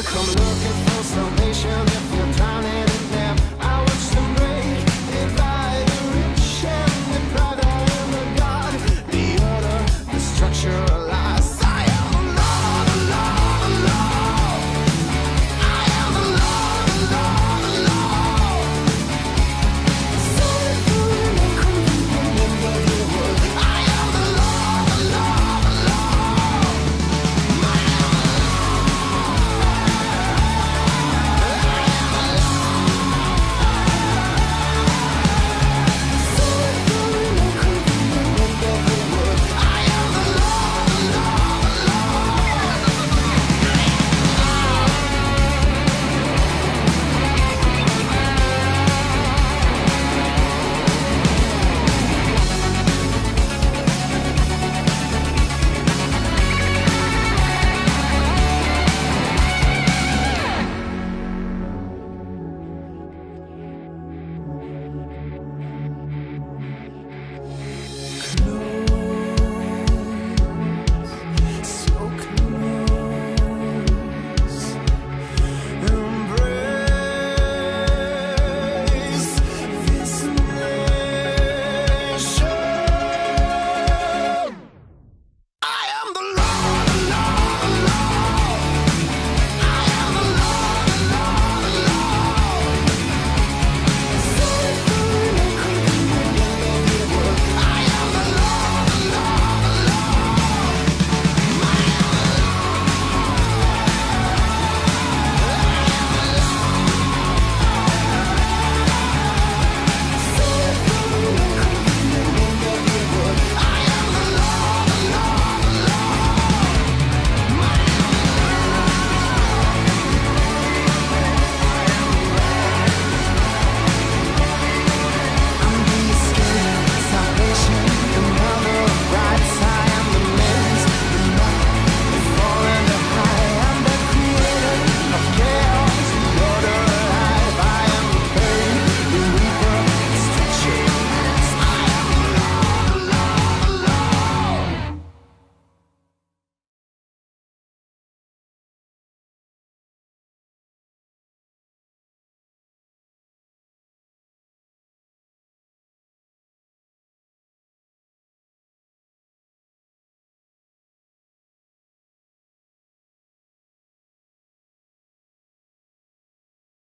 I'll come along.